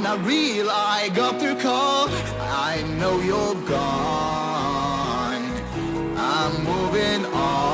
no, not real. I got your call, I know you're gone, I'm moving on.